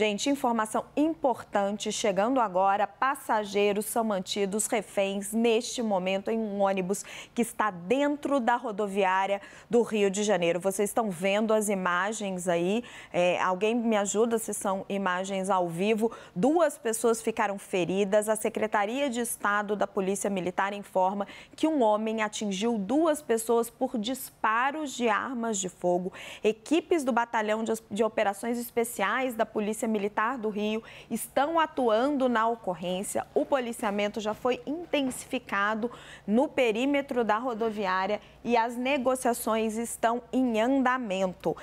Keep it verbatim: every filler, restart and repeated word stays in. Gente, informação importante chegando agora, passageiros são mantidos reféns neste momento em um ônibus que está dentro da rodoviária do Rio de Janeiro. Vocês estão vendo as imagens aí, é, alguém me ajuda se são imagens ao vivo. Duas pessoas ficaram feridas, a Secretaria de Estado da Polícia Militar informa que um homem atingiu duas pessoas por disparos de armas de fogo. Equipes do Batalhão de, de Operações Especiais da Polícia Militar do Rio estão atuando na ocorrência. O policiamento já foi intensificado no perímetro da rodoviária e as negociações estão em andamento.